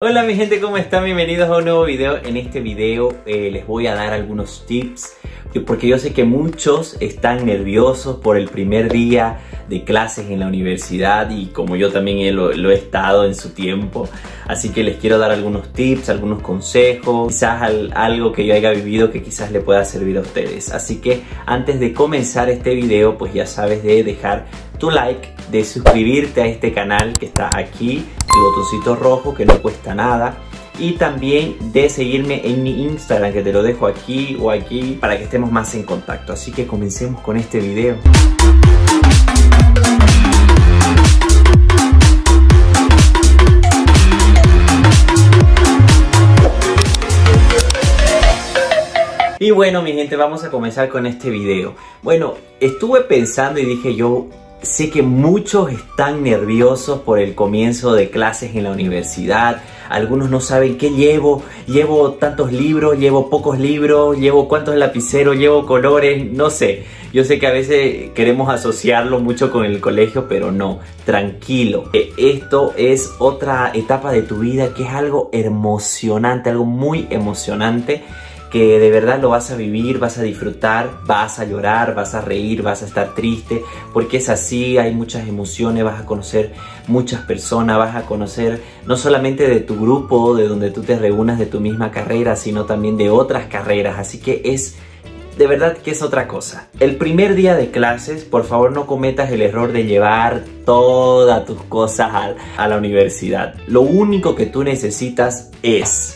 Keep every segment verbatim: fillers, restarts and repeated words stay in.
Hola mi gente, ¿cómo están? Bienvenidos a un nuevo video. En este video eh, les voy a dar algunos tips porque yo sé que muchos están nerviosos por el primer día de clases en la universidad y como yo también lo, lo he estado en su tiempo, así que les quiero dar algunos tips, algunos consejos, quizás al, algo que yo haya vivido que quizás le pueda servir a ustedes. Así que antes de comenzar este video, pues ya sabes de dejar tu like, de suscribirte a este canal que está aquí, el botoncito rojo que no cuesta nada, y también de seguirme en mi Instagram que te lo dejo aquí o aquí para que estemos más en contacto. Así que comencemos con este video. Y bueno mi gente, vamos a comenzar con este video. Bueno, estuve pensando y dije yo, sé que muchos están nerviosos por el comienzo de clases en la universidad. Algunos no saben qué llevo, llevo tantos libros, llevo pocos libros, llevo cuántos lapiceros, llevo colores, no sé. Yo sé que a veces queremos asociarlo mucho con el colegio, pero no, tranquilo. Esto es otra etapa de tu vida que es algo emocionante, algo muy emocionante, que de verdad lo vas a vivir, vas a disfrutar, vas a llorar, vas a reír, vas a estar triste, porque es así, hay muchas emociones, vas a conocer muchas personas, vas a conocer no solamente de tu grupo, de donde tú te reúnas, de tu misma carrera, sino también de otras carreras, así que es de verdad que es otra cosa. El primer día de clases, por favor no cometas el error de llevar todas tus cosas a, a la universidad. Lo único que tú necesitas es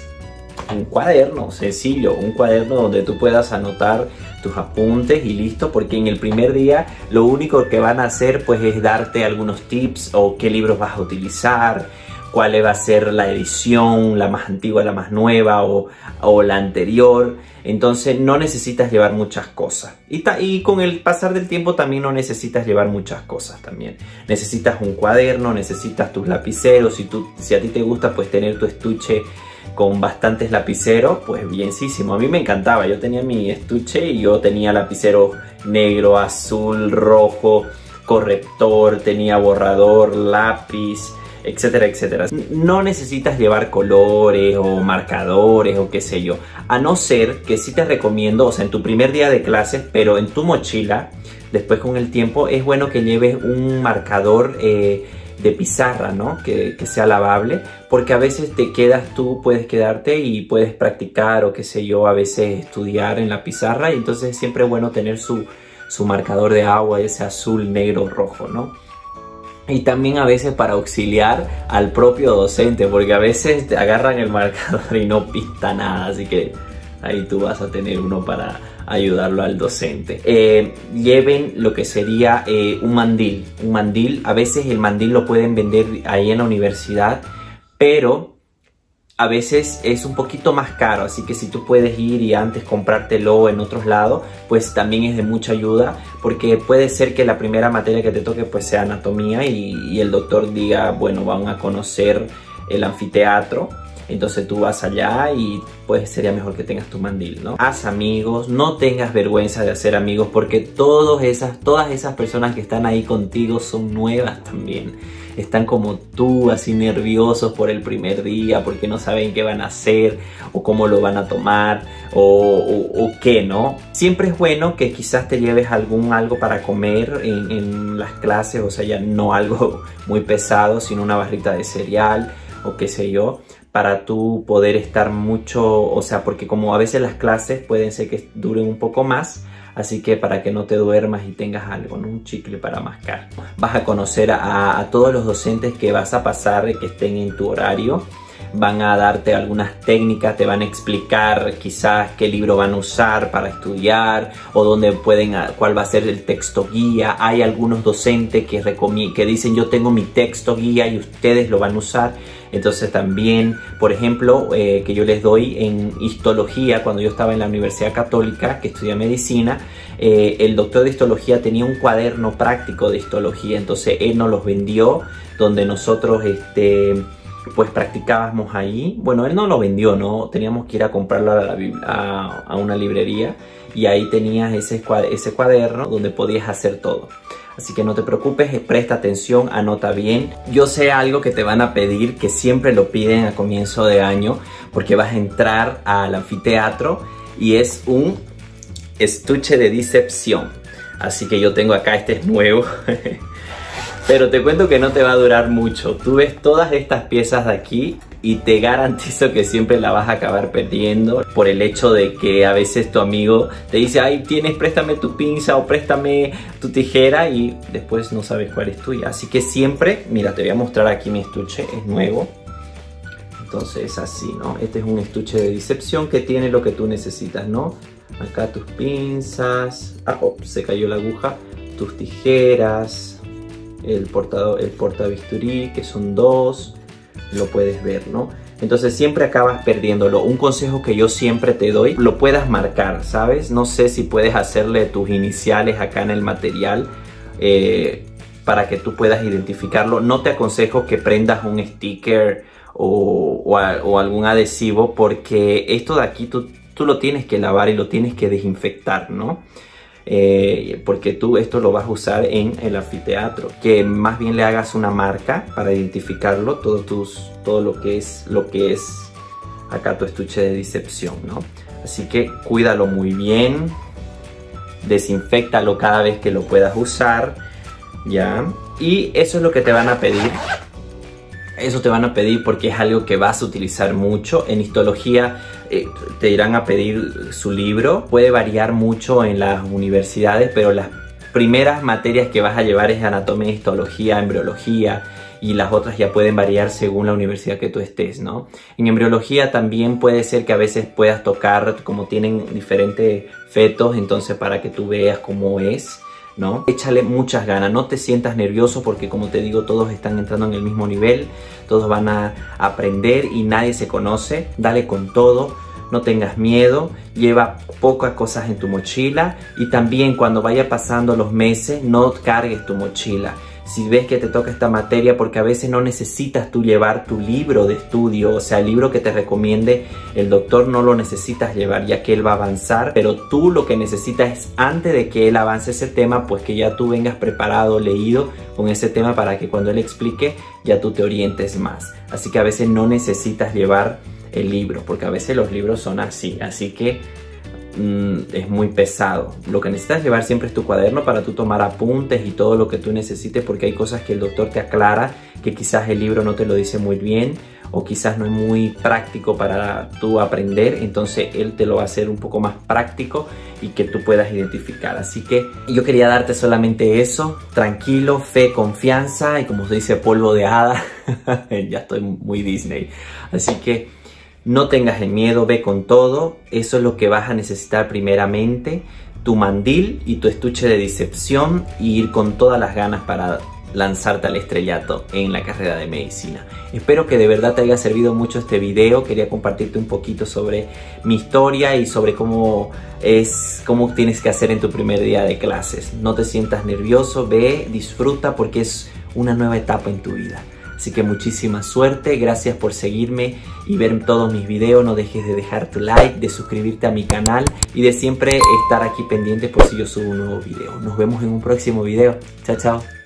un cuaderno sencillo, un cuaderno donde tú puedas anotar tus apuntes y listo, porque en el primer día lo único que van a hacer pues es darte algunos tips o qué libros vas a utilizar, cuál va a ser la edición, la más antigua, la más nueva o, o la anterior. Entonces no necesitas llevar muchas cosas. Y, y con el pasar del tiempo también no necesitas llevar muchas cosas también. Necesitas un cuaderno, necesitas tus lapiceros. Si, tú, si a ti te gusta pues tener tu estuche con bastantes lapiceros, pues bienísimo. A mí me encantaba, yo tenía mi estuche y yo tenía lapicero negro, azul, rojo, corrector, tenía borrador, lápiz, etcétera, etcétera. No necesitas llevar colores o marcadores o qué sé yo, a no ser que sí te recomiendo, o sea, en tu primer día de clases, pero en tu mochila, después con el tiempo, es bueno que lleves un marcador eh, de pizarra, ¿no? Que, que sea lavable, porque a veces te quedas tú, puedes quedarte y puedes practicar o qué sé yo, a veces estudiar en la pizarra, y entonces siempre es bueno tener su, su marcador de agua, ese azul, negro, rojo, ¿no? Y también a veces para auxiliar al propio docente, porque a veces te agarran el marcador y no pinta nada, así que ahí tú vas a tener uno para ayudarlo al docente. Eh, lleven lo que sería eh, un mandil, un mandil, a veces el mandil lo pueden vender ahí en la universidad, pero a veces es un poquito más caro, así que si tú puedes ir y antes comprártelo en otros lados, pues también es de mucha ayuda, porque puede ser que la primera materia que te toque pues sea anatomía y, y el doctor diga, bueno, van a conocer el anfiteatro, entonces tú vas allá y pues sería mejor que tengas tu mandil, ¿no? Haz amigos, no tengas vergüenza de hacer amigos, porque todas esas, todas esas personas que están ahí contigo son nuevas también. Están como tú, así nerviosos por el primer día, porque no saben qué van a hacer o cómo lo van a tomar o, o, o qué, ¿no? Siempre es bueno que quizás te lleves algún algo para comer en, en las clases, o sea, ya no algo muy pesado, sino una barrita de cereal o qué sé yo, para tú poder estar mucho, o sea, porque como a veces las clases pueden ser que duren un poco más, así que para que no te duermas y tengas algo, ¿no? Un chicle para mascar. Vas a conocer a, a todos los docentes que vas a pasar, que estén en tu horario. Van a darte algunas técnicas, te van a explicar quizás qué libro van a usar para estudiar o dónde pueden, cuál va a ser el texto guía. Hay algunos docentes que, que dicen yo tengo mi texto guía y ustedes lo van a usar. Entonces también, por ejemplo, eh, que yo les doy en histología, cuando yo estaba en la Universidad Católica, que estudié medicina, eh, el doctor de histología tenía un cuaderno práctico de histología, entonces él nos los vendió, donde nosotros este, pues practicábamos ahí. Bueno, él no lo vendió, no teníamos que ir a comprarlo a, la, a, a una librería, y ahí tenías ese, ese cuaderno donde podías hacer todo. Así que no te preocupes, presta atención, anota bien. Yo sé algo que te van a pedir, que siempre lo piden a comienzo de año, porque vas a entrar al anfiteatro y es un estuche de disección. Así que yo tengo acá, este es nuevo. Pero te cuento que no te va a durar mucho. Tú ves todas estas piezas de aquí y te garantizo que siempre la vas a acabar perdiendo por el hecho de que a veces tu amigo te dice, ay, tienes, préstame tu pinza o préstame tu tijera, y después no sabes cuál es tuya. Así que siempre, mira, te voy a mostrar aquí mi estuche, es nuevo. Entonces así, ¿no? Este es un estuche de disección que tiene lo que tú necesitas, ¿no? Acá tus pinzas, ah, oh, se cayó la aguja, tus tijeras, el portador, el portabisturí, que son dos, lo puedes ver, ¿no? Entonces siempre acabas perdiéndolo. Un consejo que yo siempre te doy, lo puedas marcar, ¿sabes? No sé si puedes hacerle tus iniciales acá en el material eh, para que tú puedas identificarlo. No te aconsejo que prendas un sticker o, o, a, o algún adhesivo, porque esto de aquí tú, tú lo tienes que lavar y lo tienes que desinfectar, ¿no? Eh, porque tú esto lo vas a usar en el anfiteatro. Que más bien le hagas una marca para identificarlo, todo, tus, todo lo que es lo que es acá tu estuche de disección, ¿no? Así que cuídalo muy bien, desinféctalo cada vez que lo puedas usar, ¿ya? Y eso es lo que te van a pedir. Eso te van a pedir porque es algo que vas a utilizar mucho. En histología eh, te irán a pedir su libro. Puede variar mucho en las universidades, pero las primeras materias que vas a llevar es anatomía, histología, embriología, y las otras ya pueden variar según la universidad que tú estés, ¿no? En embriología también puede ser que a veces puedas tocar, como tienen diferentes fetos, entonces para que tú veas cómo es, ¿no? Échale muchas ganas, no te sientas nervioso porque, como te digo, todos están entrando en el mismo nivel, todos van a aprender y nadie se conoce. Dale con todo, no tengas miedo, lleva pocas cosas en tu mochila, y también cuando vaya pasando los meses no cargues tu mochila. Si ves que te toca esta materia, porque a veces no necesitas tú llevar tu libro de estudio, o sea, el libro que te recomiende el doctor no lo necesitas llevar, ya que él va a avanzar, pero tú lo que necesitas es, antes de que él avance ese tema, pues que ya tú vengas preparado, leído con ese tema, para que cuando él explique ya tú te orientes más. Así que a veces no necesitas llevar el libro, porque a veces los libros son así, así que es muy pesado. Lo que necesitas llevar siempre es tu cuaderno para tú tomar apuntes y todo lo que tú necesites, porque hay cosas que el doctor te aclara que quizás el libro no te lo dice muy bien, o quizás no es muy práctico para tú aprender, entonces él te lo va a hacer un poco más práctico y que tú puedas identificar. Así que yo quería darte solamente eso, tranquilo, fe, confianza, y como se dice, polvo de hada. Ya estoy muy Disney. Así que no tengas el miedo, ve con todo. Eso es lo que vas a necesitar primeramente, tu mandil y tu estuche de disección, y ir con todas las ganas para lanzarte al estrellato en la carrera de medicina. Espero que de verdad te haya servido mucho este video. Quería compartirte un poquito sobre mi historia y sobre cómo es, cómo tienes que hacer en tu primer día de clases. No te sientas nervioso, ve, disfruta, porque es una nueva etapa en tu vida. Así que muchísima suerte, gracias por seguirme y ver todos mis videos. No dejes de dejar tu like, de suscribirte a mi canal y de siempre estar aquí pendiente por si yo subo un nuevo video. Nos vemos en un próximo video. Chao, chao.